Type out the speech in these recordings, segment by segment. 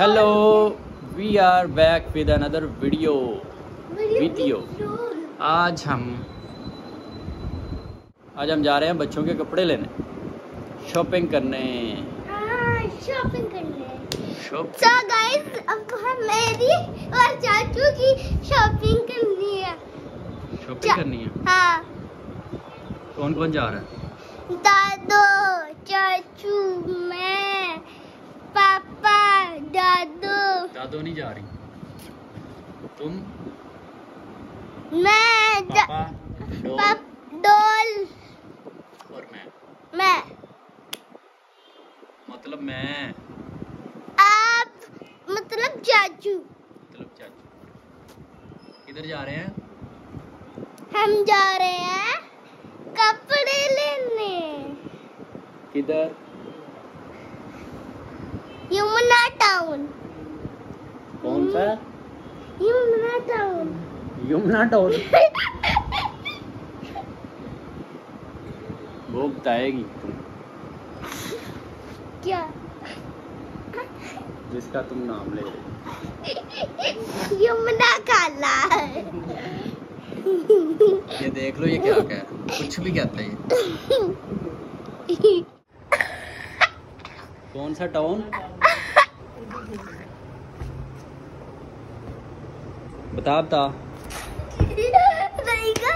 Hello, we are back with another video. आज हम जा रहे हैं बच्चों के कपड़े लेने, शॉपिंग करने। So guys, अब हम मेरी और चाचू की शॉपिंग करनी है। हाँ। कौन जा रहा है? दादू, चाचू, मैं, पापा। दादू नहीं जा रही, तुम? मैं, पापा, डॉल और मैं। मतलब मैं, आप, मतलब चाचू। किधर जा रहे हैं? हम जा रहे हैं कपड़े लेने। किधर? यमुना टाउन। कौन सा? यमुना टाउन। वो बताएगी क्या, जिसका तुम नाम ले रहे। यमुना काला। ये देख लो, ये क्या कह रहा है, कुछ भी कहता है ये। कौन सा टाउन बता।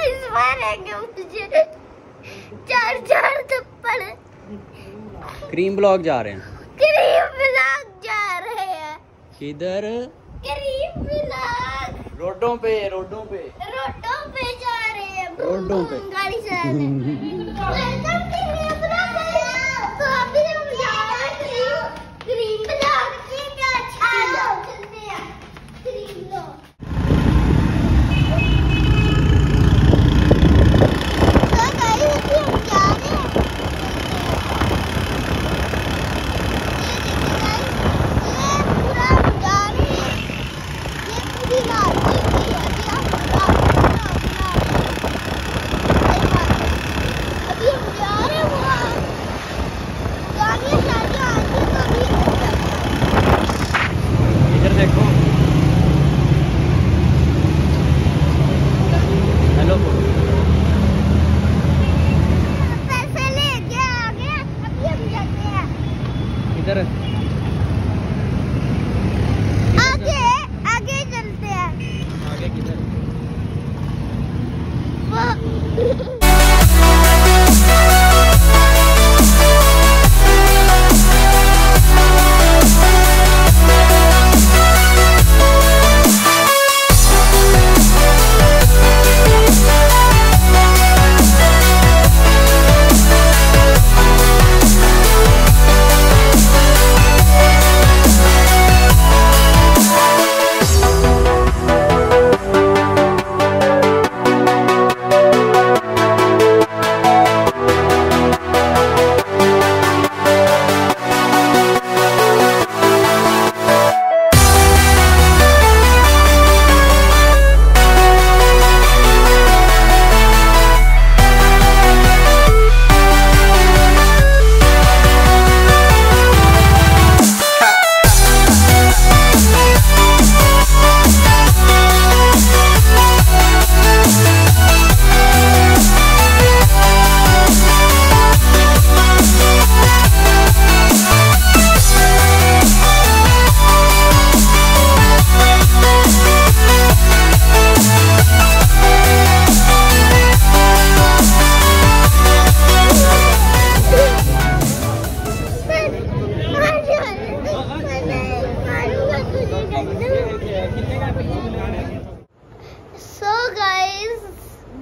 इस बार मुझे चार थप्पड़। क्रीम ब्लॉक जा रहे हैं। किधर? रोडों पे जा रहे हैं। गाड़ी से आगे चलते हैं। आगे किधर?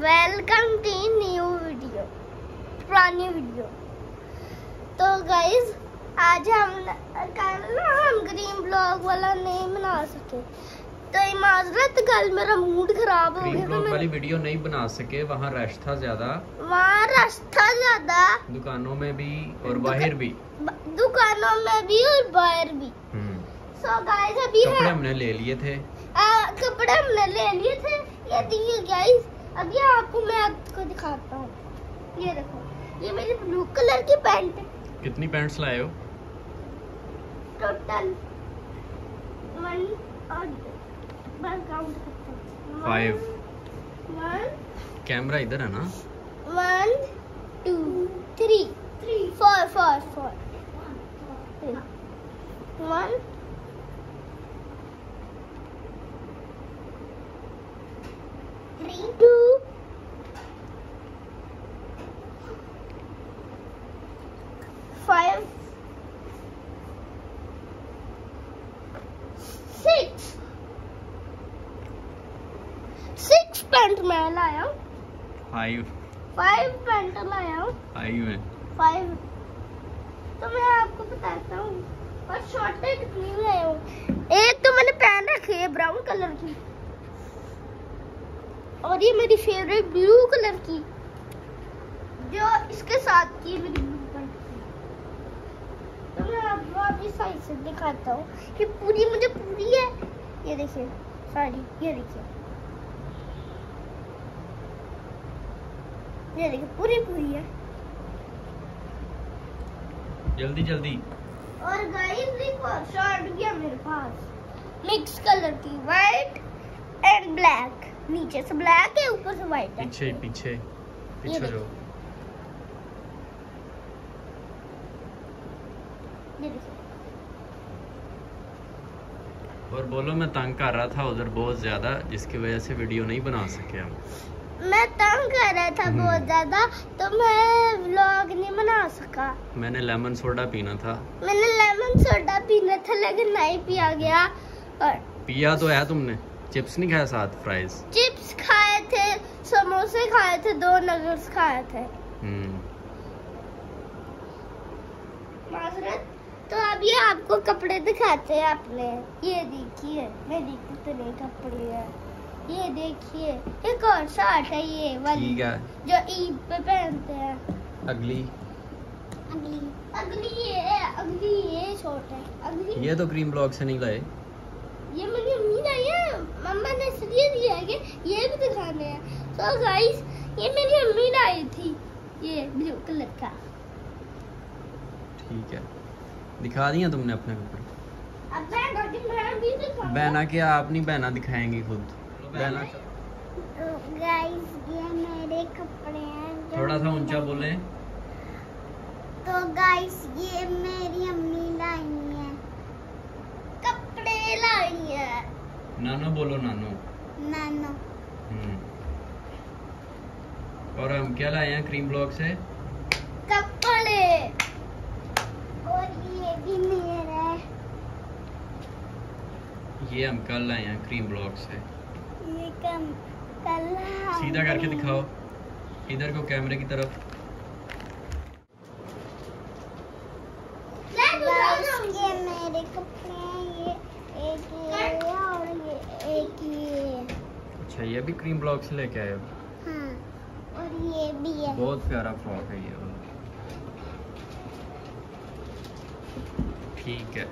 वेलकम टू न्यू वीडियो, पुरानी वीडियो। तो गाइज, आज हम ग्रीन ब्लॉग वाला नहीं बना सके, तो माजरत, कल मेरा मूड खराब हो गया। ग्रीन वाली वीडियो नहीं बना सके, वहाँ रश था ज्यादा। दुकानों में भी और बाहर भी। सो गाइज, अभी कपड़े हमने ले लिए थे। ये देखिए गाइज, अभी आपको मैं आपको दिखाता हूँ। ये देखो, ये मेरी ब्लू कलर की पैंट है। कितनी पैंट्स लाए हो टोटल? वन और बस काउंट करते हैं 5 1 कैमरा इधर है ना 1 2 3 3 4 4 4 1 6 पेंट मैं लाया 5 पेंट लाया 5 तो मैं आपको बताता हूँ। और शॉर्टें कितनी लाया हूँ, एक तो मैंने पेन रखी है ब्राउन कलर की और ये मेरी फेवरेट ब्लू कलर की जो इसके साथ की मेरी ब्लू कलर की। तो मैं आपको अपनी साइड से दिखाता हूँ कि पूरी मुझे पूरी है। ये देखिए सारी, ये देखिए पूरी है। जल्दी और गाइस देखो शॉर्ट भी है मेरे पास मिक्स कलर की, व्हाइट एंड ब्लैक, नीचे से ब्लैक है ऊपर से व्हाइट है। पीछे जाओ, और बोलो मैं तंग कर रहा था उधर बहुत ज्यादा जिसकी वजह से वीडियो नहीं बना सके हम। मैं तंग कर रहा था बहुत ज्यादा तो मैं व्लॉग नहीं बना सका। मैंने लेमन सोडा पीना था लेकिन नहीं पिया गया। और पिया तो है तुमने, चिप्स नहीं खाया साथ, फ्राइज चिप्स खाए थे, समोसे खाए थे, 2 नगेट्स खाए थे। तो अब ये आपको कपड़े दिखाते हैं आपने। ये देखिए मेरी कितने कपड़े हैं, ये देखिए एक और शर्ट है ये वाली जो ईद पे पहनते हैं। अगली ये शर्ट है अगली। ये तो क्रीम ब्लॉग से नहीं लाए, ये मेरी मम्मी लाई है, मम्मा ने इसलिए दिया है कि ये भी दिखाने हैं। तो गाइस ये मेरी मम्मी लाई थी ये ब्लू कलर का। ठीक है, दिखा दिया तुमने अपने कपड़े। अब बहना की मैं भी दिखाऊंगा। बहना के आप नहीं, बहना दिखाएंगी खुद। बहना गाइस ये मेरे कपड़े हैं, थोड़ा सा ऊंचा बोले। तो गाइस ये मेरी मम्मी लाई है नानो, बोलो नानो। और हम क्या लाए हैं क्रीम ब्लॉक से? कपड़े। और ये भी मेरा है, ये हम कल लाए हैं क्रीम ब्लॉक से। ये कल सीधा करके दिखाओ इधर को कैमरे की तरफ। ये मेरे कपड़े हैं, ये एक ये और एक ये। अच्छा ये भी क्रीम ब्लॉक से लेके आए हो? हाँ, और ये भी है, बहुत प्यारा फ्रॉक है ये। ठीक है,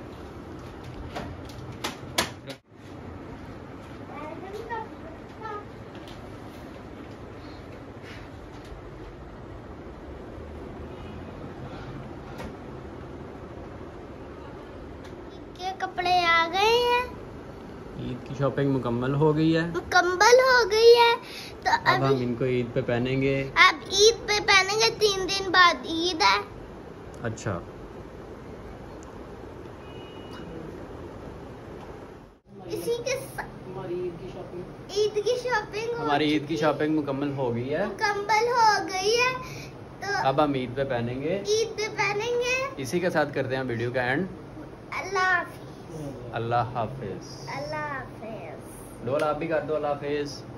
कपड़े आ गए हैं, ईद की शॉपिंग मुकम्मल हो गई है। तो अब हम इनको ईद पे पहनेंगे। अब ईद पे पहनेंगे, 3 दिन बाद ईद है। अच्छा इसी के साथ हमारी ईद की शॉपिंग मुकम्मल हो गई है। तो अब हम ईद पे पहनेंगे। इसी के साथ करते हैं वीडियो का एंड। अल्लाह हाफिज। डोल आप भी कर दो अल्लाह हाफिज।